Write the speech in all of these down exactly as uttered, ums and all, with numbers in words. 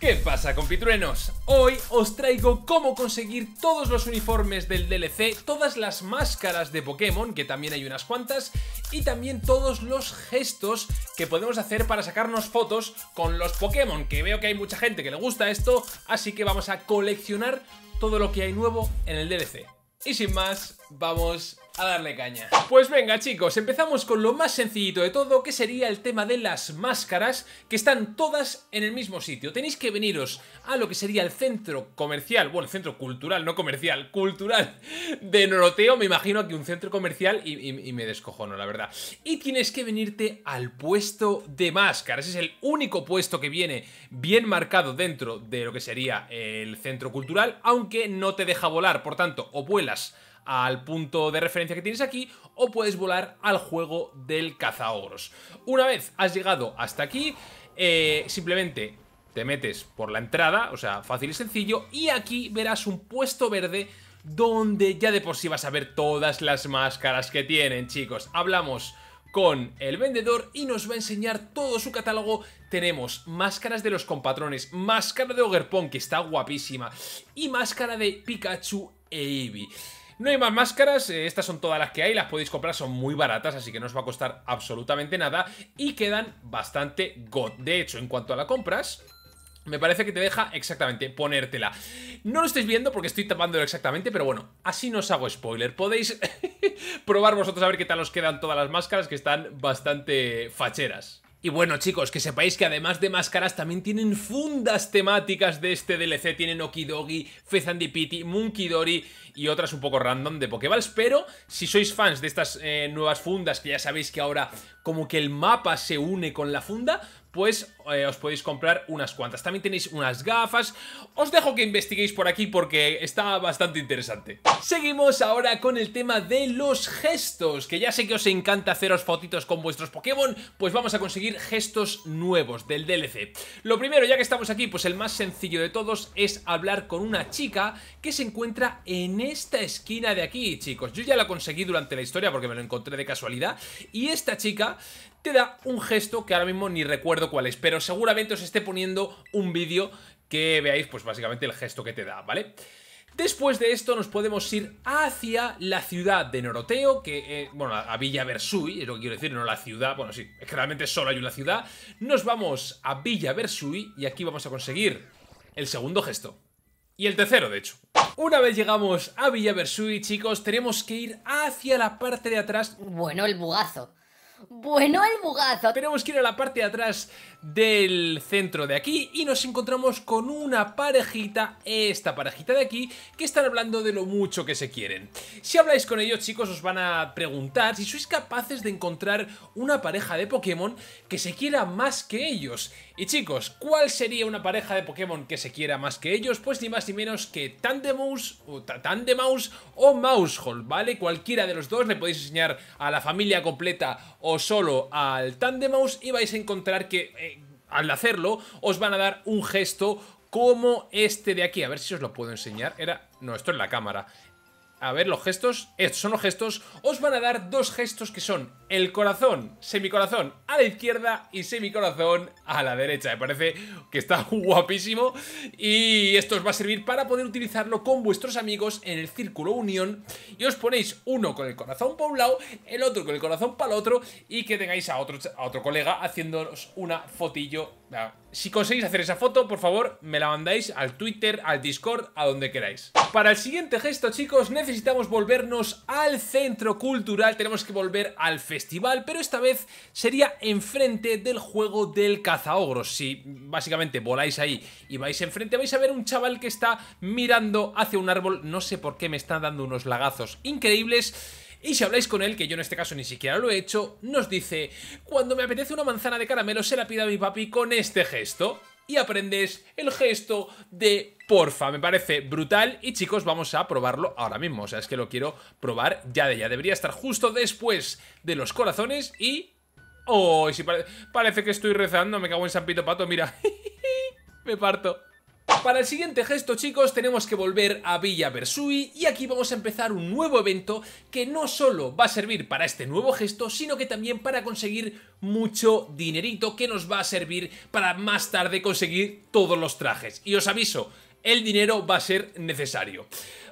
¿Qué pasa, compitruenos? Hoy os traigo cómo conseguir todos los uniformes del D L C, todas las máscaras de Pokémon, que también hay unas cuantas, y también todos los gestos que podemos hacer para sacarnos fotos con los Pokémon, que veo que hay mucha gente que le gusta esto, así que vamos a coleccionar todo lo que hay nuevo en el D L C. Y sin más, vamos a darle caña. Pues venga, chicos, empezamos con lo más sencillito de todo, que sería el tema de las máscaras, que están todas en el mismo sitio. Tenéis que veniros a lo que sería el centro comercial, bueno, el centro cultural, no comercial, cultural de Noroteo. Me imagino aquí un centro comercial y, y, y me descojono, la verdad. Y tienes que venirte al puesto de máscaras. Es el único puesto que viene bien marcado dentro de lo que sería el centro cultural, aunque no te deja volar, por tanto, o vuelas al punto de referencia que tienes aquí, o puedes volar al juego del cazahogros. Una vez has llegado hasta aquí, eh, simplemente te metes por la entrada, o sea, fácil y sencillo, y aquí verás un puesto verde donde ya de por sí vas a ver todas las máscaras que tienen, chicos. Hablamos con el vendedor y nos va a enseñar todo su catálogo. Tenemos máscaras de los compatrones, máscara de Ogerpon, que está guapísima, y máscara de Pikachu e Eevee. No hay más máscaras, estas son todas las que hay, las podéis comprar, son muy baratas, así que no os va a costar absolutamente nada y quedan bastante god. De hecho, en cuanto a la compras, me parece que te deja exactamente ponértela. No lo estáis viendo porque estoy tapándolo exactamente, pero bueno, así no os hago spoiler. Podéis probar vosotros a ver qué tal os quedan todas las máscaras, que están bastante facheras. Y bueno, chicos, que sepáis que además de máscaras también tienen fundas temáticas de este D L C. Tienen Okidogi, Fezandipiti, Munkidori y otras un poco random de Pokéballs. Pero si sois fans de estas eh, nuevas fundas, que ya sabéis que ahora como que el mapa se une con la funda, pues eh, os podéis comprar unas cuantas. También tenéis unas gafas. Os dejo que investiguéis por aquí porque está bastante interesante. Seguimos ahora con el tema de los gestos, que ya sé que os encanta haceros fotitos con vuestros Pokémon, pues vamos a conseguir gestos nuevos del D L C. Lo primero, ya que estamos aquí, pues el más sencillo de todos es hablar con una chica que se encuentra en esta esquina de aquí, chicos. Yo ya la conseguí durante la historia porque me lo encontré de casualidad, y esta chica te da un gesto que ahora mismo ni recuerdo cuál es, pero seguramente os esté poniendo un vídeo que veáis pues básicamente el gesto que te da, ¿vale? Después de esto nos podemos ir hacia la ciudad de Noroteo, que, eh, bueno, a Villa Versui, es lo que quiero decir, no la ciudad, bueno, sí, es que realmente solo hay una ciudad. Nos vamos a Villa Versui y aquí vamos a conseguir el segundo gesto. Y el tercero, de hecho. Una vez llegamos a Villa Versui, chicos, tenemos que ir hacia la parte de atrás. Bueno, el bugazo. Bueno, el bugazo. Tenemos que ir a la parte de atrás del centro de aquí y nos encontramos con una parejita, esta parejita de aquí, que están hablando de lo mucho que se quieren. Si habláis con ellos, chicos, os van a preguntar si sois capaces de encontrar una pareja de Pokémon que se quiera más que ellos. Y chicos, ¿cuál sería una pareja de Pokémon que se quiera más que ellos? Pues ni más ni menos que Tandemouse o Tandemouse o Mousehole, ¿vale? Cualquiera de los dos, le podéis enseñar a la familia completa o solo al Tandemouse y vais a encontrar que eh, al hacerlo os van a dar un gesto como este de aquí. A ver si os lo puedo enseñar. Era... No, esto es la cámara. A ver, los gestos, estos son los gestos. Os van a dar dos gestos que son el corazón, semicorazón a la izquierda y semicorazón a la derecha. Me parece que está guapísimo y esto os va a servir para poder utilizarlo con vuestros amigos en el círculo unión. Y os ponéis uno con el corazón para un lado, el otro con el corazón para el otro, y que tengáis a otro, a otro colega haciéndonos una fotillo. Si conseguís hacer esa foto, por favor, me la mandáis al Twitter, al Discord, a donde queráis. Para el siguiente gesto, chicos, necesitamos volvernos al centro cultural. Tenemos que volver al festival, pero esta vez sería enfrente del juego del cazahogros. Si básicamente voláis ahí y vais enfrente, vais a ver un chaval que está mirando hacia un árbol. No sé por qué me están dando unos lagazos increíbles. Y si habláis con él, que yo en este caso ni siquiera lo he hecho, nos dice: cuando me apetece una manzana de caramelo se la pido a mi papi con este gesto. Y aprendes el gesto de porfa. Me parece brutal y, chicos, vamos a probarlo ahora mismo. O sea, es que lo quiero probar ya de ya. Debería estar justo después de los corazones y... ¡Oh! Si pare... Parece que estoy rezando, me cago en San Pito Pato, mira. Me parto. Para el siguiente gesto, chicos, tenemos que volver a Villa Versui y aquí vamos a empezar un nuevo evento que no solo va a servir para este nuevo gesto, sino que también para conseguir mucho dinerito que nos va a servir para más tarde conseguir todos los trajes. Y os aviso, el dinero va a ser necesario.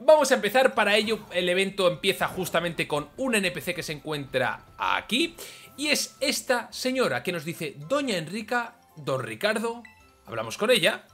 Vamos a empezar, para ello el evento empieza justamente con un N P C que se encuentra aquí y es esta señora que nos dice: Doña Enrica, Don Ricardo. Hablamos con ella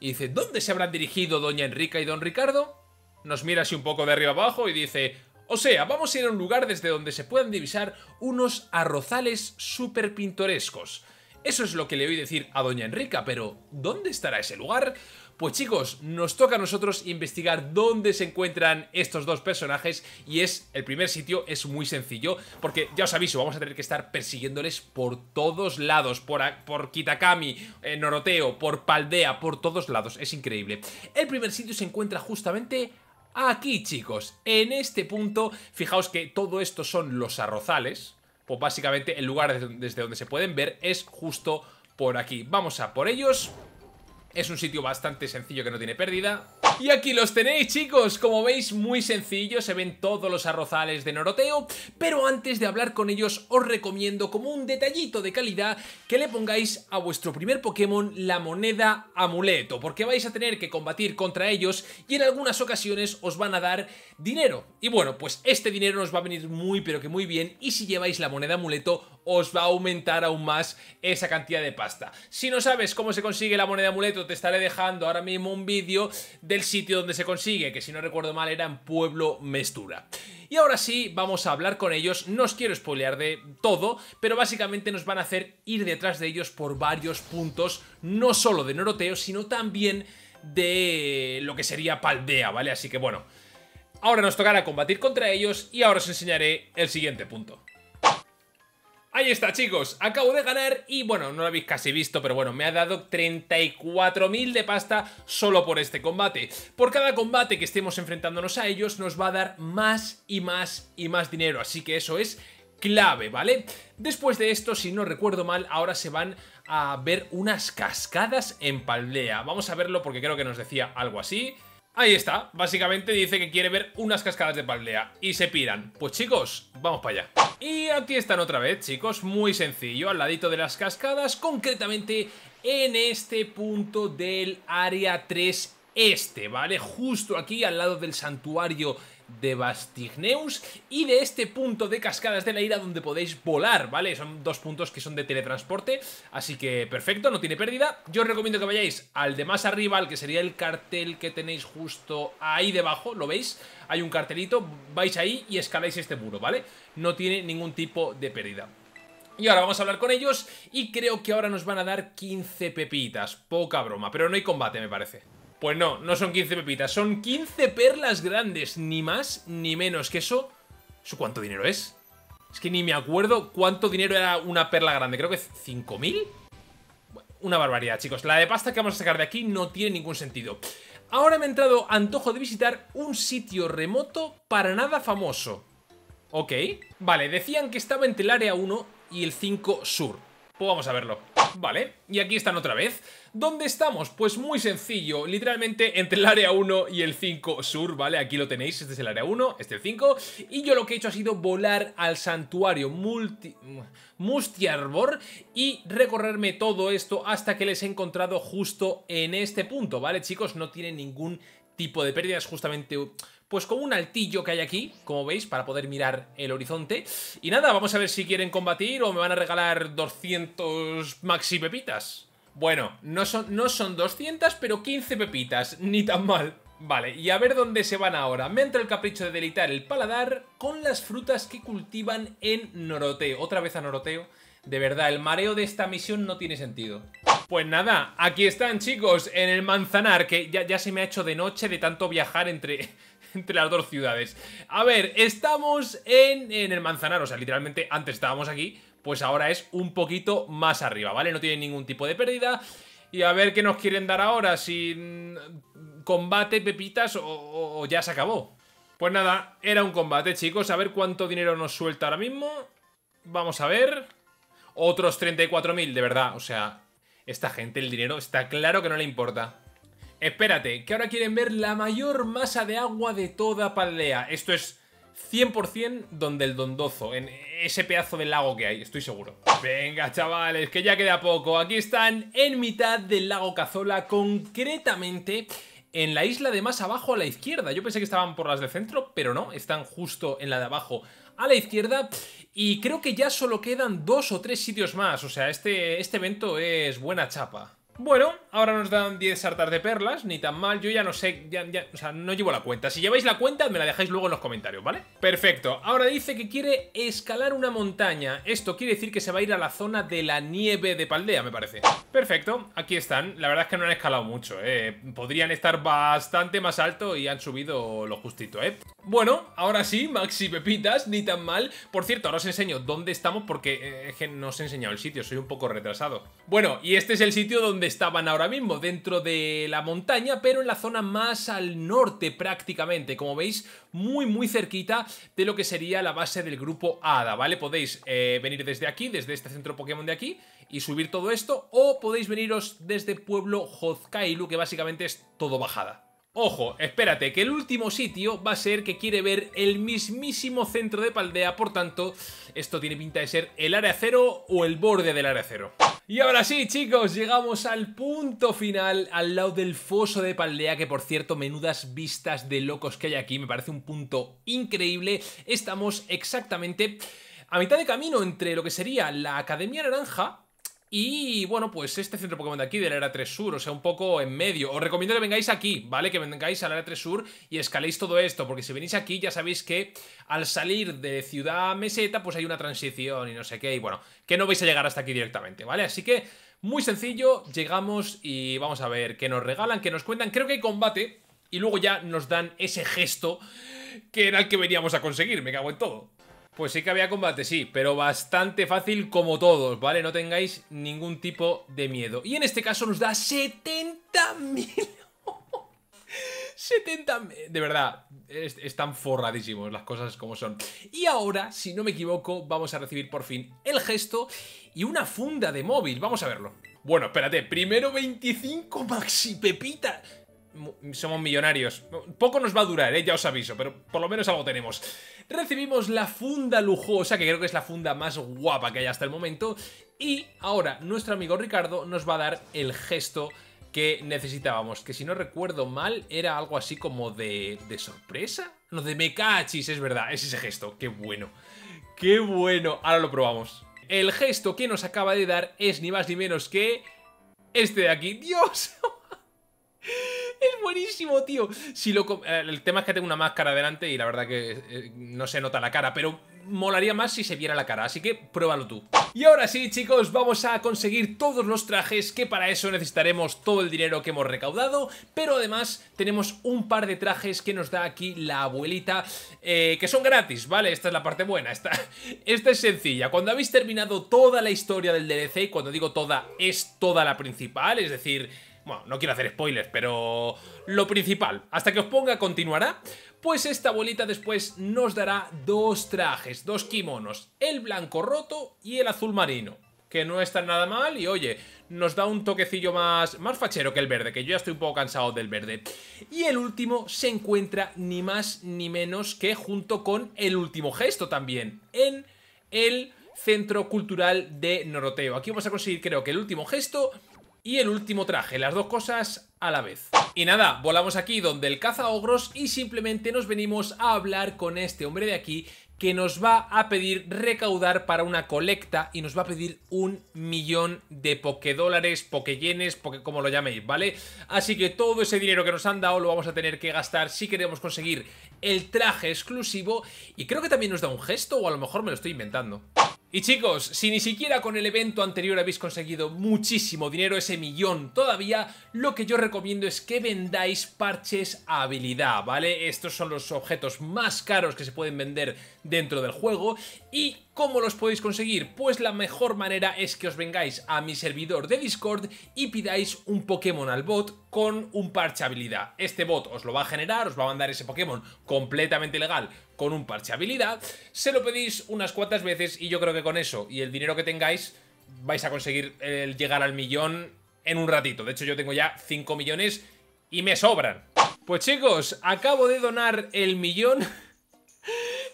y dice: ¿dónde se habrán dirigido Doña Enrica y Don Ricardo? Nos mira así un poco de arriba abajo y dice: o sea, vamos a ir a un lugar desde donde se puedan divisar unos arrozales súper pintorescos. Eso es lo que le oí decir a Doña Enrica, pero ¿dónde estará ese lugar? Pues chicos, nos toca a nosotros investigar dónde se encuentran estos dos personajes y es, el primer sitio es muy sencillo, porque ya os aviso, vamos a tener que estar persiguiéndoles por todos lados, por, por Kitakami, eh, Noroteo, por Paldea, por todos lados, es increíble. El primer sitio se encuentra justamente aquí, chicos, en este punto. Fijaos que todo esto son los arrozales, pues básicamente el lugar desde donde se pueden ver es justo por aquí. Vamos a por ellos. Es un sitio bastante sencillo que no tiene pérdida. Y aquí los tenéis, chicos. Como veis, muy sencillo. Se ven todos los arrozales de Noroteo. Pero antes de hablar con ellos, os recomiendo, como un detallito de calidad, que le pongáis a vuestro primer Pokémon la moneda amuleto, porque vais a tener que combatir contra ellos y en algunas ocasiones os van a dar dinero. Y bueno, pues este dinero nos va a venir muy, pero que muy bien. Y si lleváis la moneda amuleto, os va a aumentar aún más esa cantidad de pasta. Si no sabes cómo se consigue la moneda amuleto, te estaré dejando ahora mismo un vídeo del sitio donde se consigue, que si no recuerdo mal era en Pueblo Mestura. Y ahora sí, vamos a hablar con ellos. No os quiero spoilear de todo, pero básicamente nos van a hacer ir detrás de ellos por varios puntos, no solo de Noroteo, sino también de lo que sería Paldea, ¿vale? Así que bueno, ahora nos tocará combatir contra ellos y ahora os enseñaré el siguiente punto. Ahí está, chicos, acabo de ganar y bueno, no lo habéis casi visto, pero bueno, me ha dado treinta y cuatro mil de pasta solo por este combate. Por cada combate que estemos enfrentándonos a ellos nos va a dar más y más y más dinero, así que eso es clave, ¿vale? Después de esto, si no recuerdo mal, ahora se van a ver unas cascadas en Paldea. Vamos a verlo porque creo que nos decía algo así. Ahí está, básicamente dice que quiere ver unas cascadas de Paldea y se piran. Pues chicos, vamos para allá. Y aquí están otra vez, chicos, muy sencillo, al ladito de las cascadas, concretamente en este punto del área tres este, ¿vale? Justo aquí al lado del santuario de Bastigneus y de este punto de cascadas de la ira donde podéis volar, ¿vale? Son dos puntos que son de teletransporte, así que perfecto, no tiene pérdida. Yo os recomiendo que vayáis al de más arriba, al que sería el cartel que tenéis justo ahí debajo, ¿lo veis? Hay un cartelito, vais ahí y escaláis este muro, ¿vale? No tiene ningún tipo de pérdida. Y ahora vamos a hablar con ellos y creo que ahora nos van a dar quince pepitas, poca broma, pero no hay combate me parece. Pues no, no son quince pepitas, son quince perlas grandes, ni más ni menos que eso. ¿Eso cuánto dinero es? Es que ni me acuerdo cuánto dinero era una perla grande, creo que cinco mil. Una barbaridad, chicos, la de pasta que vamos a sacar de aquí no tiene ningún sentido. Ahora me ha entrado antojo de visitar un sitio remoto para nada famoso. Ok, vale, decían que estaba entre el área uno y el cinco sur. Pues vamos a verlo. Vale, y aquí están otra vez. ¿Dónde estamos? Pues muy sencillo, literalmente entre el área uno y el cinco sur, ¿vale? Aquí lo tenéis, este es el área uno, este el cinco. Y yo lo que he hecho ha sido volar al santuario multi... Mustiarbor y recorrerme todo esto hasta que les he encontrado justo en este punto, ¿vale? Chicos, no tiene ningún tipo de pérdida, es justamente... pues con un altillo que hay aquí, como veis, para poder mirar el horizonte. Y nada, vamos a ver si quieren combatir o me van a regalar doscientas maxi pepitas. Bueno, no son, no son doscientas, pero quince pepitas, ni tan mal. Vale, y a ver dónde se van ahora. Me entra el capricho de deleitar el paladar con las frutas que cultivan en Noroteo. Otra vez a Noroteo. De verdad, el mareo de esta misión no tiene sentido. Pues nada, aquí están, chicos, en el Manzanar, que ya, ya se me ha hecho de noche de tanto viajar entre... entre las dos ciudades. A ver, estamos en, en el Manzanar, o sea, literalmente antes estábamos aquí, pues ahora es un poquito más arriba, ¿vale? No tiene ningún tipo de pérdida. Y a ver qué nos quieren dar ahora, si combate, pepitas o, o, o ya se acabó. Pues nada, era un combate, chicos. A ver cuánto dinero nos suelta ahora mismo. Vamos a ver. Otros treinta y cuatro mil, de verdad, o sea, esta gente el dinero está claro que no le importa. Espérate, que ahora quieren ver la mayor masa de agua de toda Paldea. Esto es cien por cien donde el Dondozo, en ese pedazo de lago que hay, estoy seguro. Venga, chavales, que ya queda poco. Aquí están en mitad del lago Cazola, concretamente en la isla de más abajo a la izquierda. Yo pensé que estaban por las del centro, pero no, están justo en la de abajo a la izquierda. Y creo que ya solo quedan dos o tres sitios más. O sea, este, este evento es buena chapa. Bueno, ahora nos dan diez sartas de perlas, ni tan mal, yo ya no sé, ya, ya, o sea, no llevo la cuenta. Si lleváis la cuenta, me la dejáis luego en los comentarios, ¿vale? Perfecto, ahora dice que quiere escalar una montaña. Esto quiere decir que se va a ir a la zona de la nieve de Paldea, me parece. Perfecto, aquí están, la verdad es que no han escalado mucho, ¿eh? Podrían estar bastante más alto y han subido lo justito, ¿eh? Bueno, ahora sí, Maxi Pepitas, ni tan mal. Por cierto, ahora os enseño dónde estamos porque eh, que no os he enseñado el sitio, soy un poco retrasado. Bueno, y este es el sitio donde estaban ahora mismo, dentro de la montaña, pero en la zona más al norte prácticamente, como veis, muy muy cerquita de lo que sería la base del grupo Hada, ¿vale? Podéis eh, venir desde aquí, desde este centro Pokémon de aquí y subir todo esto, o podéis veniros desde Pueblo Hozkailu, que básicamente es todo bajada. Ojo, espérate, que el último sitio va a ser que quiere ver el mismísimo centro de Paldea, por tanto, esto tiene pinta de ser el área cero o el borde del área cero. Y ahora sí, chicos, llegamos al punto final, al lado del foso de Paldea, que por cierto, menudas vistas de locos que hay aquí, me parece un punto increíble. Estamos exactamente a mitad de camino entre lo que sería la Academia Naranja y, bueno, pues este centro Pokémon de aquí, del área tres sur, o sea, un poco en medio. Os recomiendo que vengáis aquí, ¿vale? Que vengáis al área tres sur y escaléis todo esto, porque si venís aquí ya sabéis que al salir de Ciudad Meseta, pues hay una transición y no sé qué, y bueno, que no vais a llegar hasta aquí directamente, ¿vale? Así que, muy sencillo, llegamos y vamos a ver qué nos regalan, qué nos cuentan. Creo que hay combate y luego ya nos dan ese gesto que era el que veníamos a conseguir, me cago en todo. Pues sí que había combate, sí, pero bastante fácil como todos, ¿vale? No tengáis ningún tipo de miedo. Y en este caso nos da setenta mil. setenta mil. De verdad, es, están forradísimos las cosas como son. Y ahora, si no me equivoco, vamos a recibir por fin el gesto y una funda de móvil. Vamos a verlo. Bueno, espérate, primero veinticinco Maxi Pepita. Somos millonarios. Poco nos va a durar, ¿eh? Ya os aviso, pero por lo menos algo tenemos. Recibimos la funda lujosa, que creo que es la funda más guapa que hay hasta el momento. Y ahora nuestro amigo Ricardo nos va a dar el gesto que necesitábamos. Que si no recuerdo mal, era algo así como de, de sorpresa. No, de me cachis, es verdad, es ese gesto. ¡Qué bueno! ¡Qué bueno! Ahora lo probamos. El gesto que nos acaba de dar es ni más ni menos que este de aquí. ¡Dios! Es buenísimo, tío. Si lo, el tema es que tengo una máscara delante y la verdad que eh, no se nota la cara, pero molaría más si se viera la cara, así que pruébalo tú. Y ahora sí, chicos, vamos a conseguir todos los trajes, que para eso necesitaremos todo el dinero que hemos recaudado, pero además tenemos un par de trajes que nos da aquí la abuelita, eh, que son gratis, ¿vale? Esta es la parte buena, esta, esta es sencilla. Cuando habéis terminado toda la historia del D L C, y cuando digo toda, es toda la principal, es decir... Bueno, no quiero hacer spoilers, pero lo principal, hasta que os ponga continuará, pues esta abuelita después nos dará dos trajes, dos kimonos, el blanco roto y el azul marino, que no está nada mal y oye, nos da un toquecillo más, más fachero que el verde, que yo ya estoy un poco cansado del verde. Y el último se encuentra ni más ni menos que junto con el último gesto también, en el Centro Cultural de Noroteo. Aquí vamos a conseguir creo que el último gesto... Y el último traje, las dos cosas a la vez. Y nada, volamos aquí donde el cazaogros y simplemente nos venimos a hablar con este hombre de aquí que nos va a pedir recaudar para una colecta y nos va a pedir un millón de pokédólares, pokéyenes, poké, como lo llaméis, ¿vale? Así que todo ese dinero que nos han dado lo vamos a tener que gastar si queremos conseguir el traje exclusivo y creo que también nos da un gesto o a lo mejor me lo estoy inventando. Y chicos, si ni siquiera con el evento anterior habéis conseguido muchísimo dinero, ese millón todavía, lo que yo recomiendo es que vendáis parches a habilidad, ¿vale? Estos son los objetos más caros que se pueden vender dentro del juego. ¿Y cómo los podéis conseguir? Pues la mejor manera es que os vengáis a mi servidor de Discord y pidáis un Pokémon al bot con un parche habilidad. Este bot os lo va a generar, os va a mandar ese Pokémon completamente legal con un parche habilidad, se lo pedís unas cuantas veces y yo creo que con eso y el dinero que tengáis vais a conseguir el llegar al millón en un ratito. De hecho yo tengo ya cinco millones y me sobran. Pues chicos, acabo de donar el millón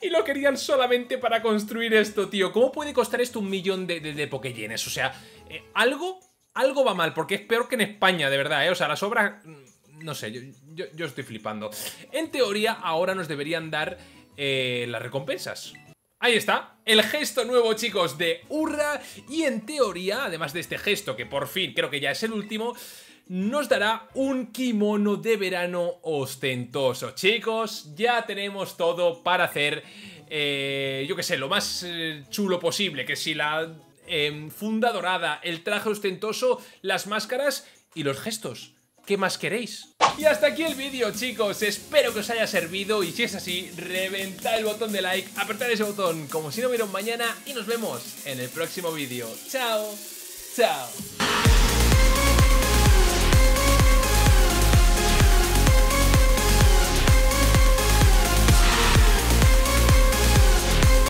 y lo querían solamente para construir esto, tío. ¿Cómo puede costar esto un millón de, de, de Pokéyenes? O sea, eh, algo, algo va mal, porque es peor que en España, de verdad, ¿eh? O sea, las obras... No sé, yo, yo, yo estoy flipando. En teoría, ahora nos deberían dar eh, las recompensas. Ahí está, el gesto nuevo, chicos, de Urra. Y en teoría, además de este gesto, que por fin creo que ya es el último... Nos dará un kimono de verano ostentoso. Chicos, ya tenemos todo para hacer, eh, yo qué sé, lo más eh, chulo posible. Que si la eh, funda dorada, el traje ostentoso, las máscaras y los gestos. ¿Qué más queréis? Y hasta aquí el vídeo, chicos. Espero que os haya servido y si es así, reventad el botón de like, apretad ese botón como si no vieron mañana y nos vemos en el próximo vídeo. Chao, chao.